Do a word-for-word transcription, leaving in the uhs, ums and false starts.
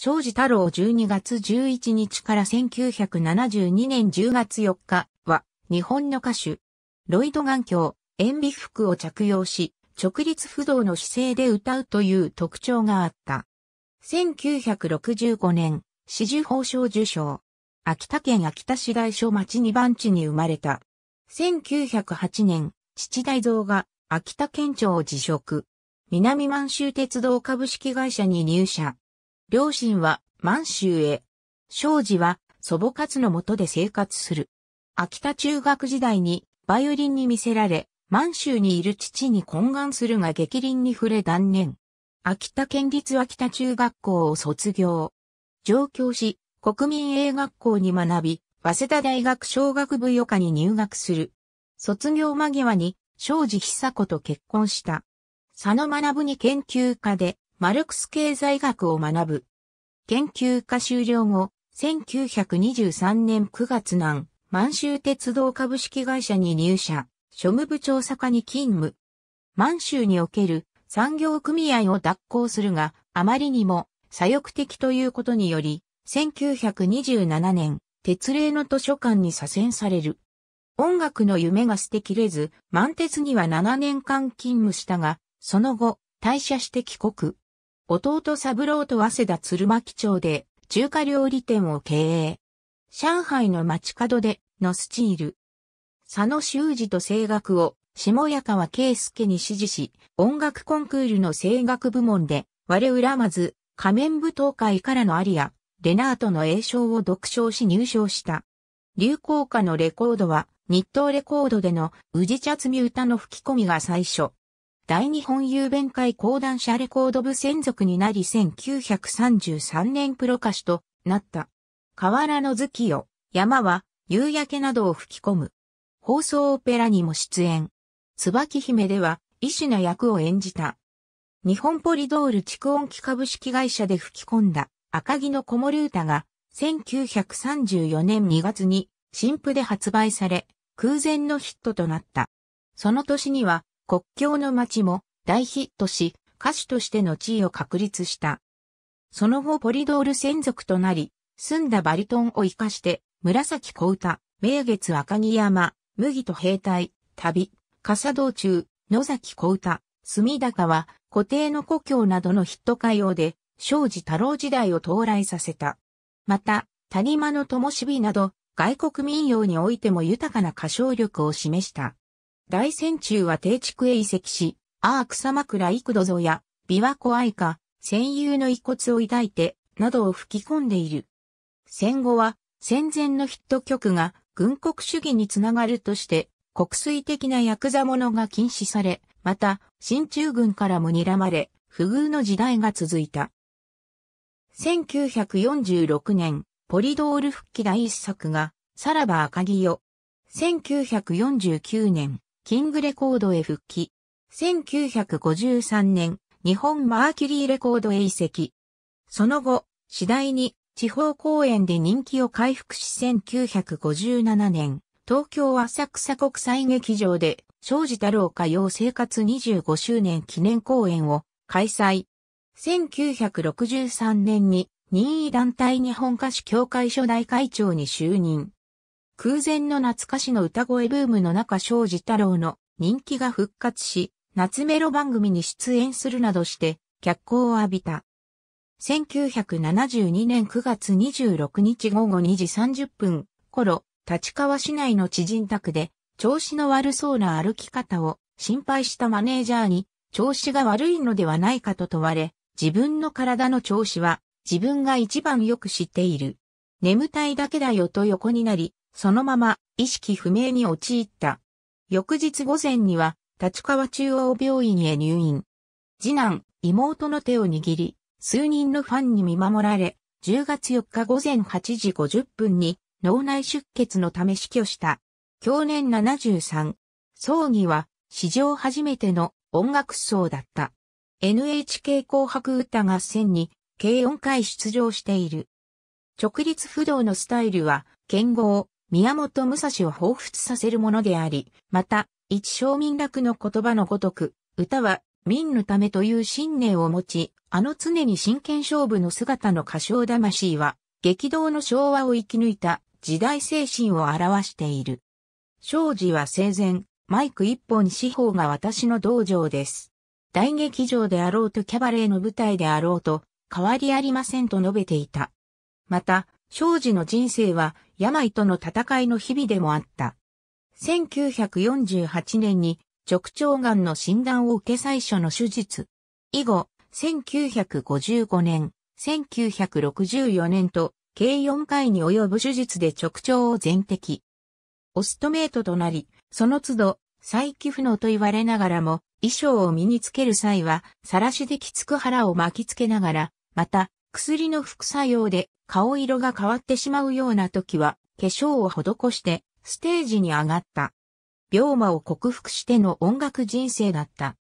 庄司太郎じゅうにがつじゅういちにちからせんきゅうひゃくななじゅうにねんじゅうがつよっかは日本の歌手。ロイド眼鏡、塩ビ服を着用し、直立不動の姿勢で歌うという特徴があった。せんきゅうひゃくろくじゅうごねん、紫綬褒章受章。秋田県秋田市大所町にばんちに生まれた。せんきゅうひゃくはちねん、父大蔵が秋田県庁を辞職。南満州鉄道株式会社に入社。両親は満州へ。庄司は祖母活の下で生活する。秋田中学時代にバイオリンに魅せられ、満州にいる父に懇願するが逆鱗に触れ断念。秋田県立秋田中学校を卒業。上京し、国民英学校に学び、早稲田大学商学部予科に入学する。卒業間際に庄司久子と結婚した。佐野学に研究家で、マルクス経済学を学ぶ。研究科修了後、せんきゅうひゃくにじゅうさんねんくがつ南、満州鉄道株式会社に入社、庶務部調査課に勤務。満州における産業組合を脱行するが、あまりにも左翼的ということにより、せんきゅうひゃくにじゅうななねん、鉄嶺の図書館に左遷される。音楽の夢が捨てきれず、満鉄にはななねんかん勤務したが、その後、退社して帰国。弟三郎と早稲田鶴巻町で中華料理店を経営。上海の街角でのスチール。佐野修二と声楽を下谷川圭介に師事し、音楽コンクールの声楽部門で我恨まず仮面舞踏会からのアリア、レナートの詠唱を独唱し入賞した。流行歌のレコードは日東レコードでの宇治茶摘み歌の吹き込みが最初。大日本雄弁会講談社レコード部専属になりせんきゅうひゃくさんじゅうさんねんプロ歌手となった。河原の月よ、山は、夕焼けなどを吹き込む。放送オペラにも出演。椿姫では、医師の役を演じた。日本ポリドール蓄音機株式会社で吹き込んだ赤城の子守唄が、せんきゅうひゃくさんじゅうよねんにがつに新譜で発売され、空前のヒットとなった。その年には、国境の街も大ヒットし、歌手としての地位を確立した。その後ポリドール専属となり、澄んだバリトンを活かして、紫小唄、明月赤城山、麦と兵隊、旅、笠道中、野崎小唄、隅田川、湖底の故郷などのヒット歌謡で、庄司太郎時代を到来させた。また、谷間の灯火など、外国民謡においても豊かな歌唱力を示した。大戦中は定築へ移籍し、ああ草枕幾度ぞや、琵琶湖愛歌、戦友の遺骨を抱いて、などを吹き込んでいる。戦後は、戦前のヒット曲が軍国主義につながるとして、国粋的なヤクザものが禁止され、また、進駐軍からも睨まれ、不遇の時代が続いた。せんきゅうひゃくよんじゅうろくねん、ポリドール復帰第一作が、さらば赤城よ。せんきゅうひゃくよんじゅうきゅうねん、キングレコードへ復帰。せんきゅうひゃくごじゅうさんねん、日本マーキュリーレコードへ移籍。その後、次第に地方公演で人気を回復しせんきゅうひゃくごじゅうななねん、東京浅草国際劇場で庄司太郎歌謡生活にじゅうごしゅうねん記念公演を開催。せんきゅうひゃくろくじゅうさんねんに任意団体日本歌手協会初代会長に就任。空前の懐かしの歌声ブームの中庄司太郎の人気が復活し、夏メロ番組に出演するなどして脚光を浴びた。せんきゅうひゃくななじゅうにねんくがつにじゅうろくにちごごにじさんじゅっぷん頃、立川市内の知人宅で調子の悪そうな歩き方を心配したマネージャーに調子が悪いのではないかと問われ、自分の体の調子は自分が一番よく知っている。眠たいだけだよと横になり、そのまま意識不明に陥った。翌日午前には立川中央病院へ入院。次男、妹の手を握り、数人のファンに見守られ、じゅうがつよっかごぜんはちじごじゅっぷんに脳内出血のため死去した。享年ななじゅうさん。葬儀は史上初めての音楽葬だった。エヌエイチケー 紅白歌合戦に計よんかい出場している。直立不動のスタイルは、剣豪、宮本武蔵を彷彿させるものであり、また、一生民楽の言葉のごとく、歌は民のためという信念を持ち、あの常に真剣勝負の姿の歌唱魂は、激動の昭和を生き抜いた時代精神を表している。庄司は生前、マイク一本四方が私の道場です。大劇場であろうとキャバレーの舞台であろうと、変わりありませんと述べていた。また、庄司の人生は病との戦いの日々でもあった。せんきゅうひゃくよんじゅうはちねんに直腸癌の診断を受け最初の手術。以後、せんきゅうひゃくごじゅうごねん、せんきゅうひゃくろくじゅうよねんと、計よんかいに及ぶ手術で直腸を全摘。オストメイトとなり、その都度、再起不能と言われながらも、衣装を身につける際は、晒しできつく腹を巻きつけながら、また、薬の副作用で顔色が変わってしまうような時は、化粧を施して、ステージに上がった。病魔を克服しての音楽人生だった。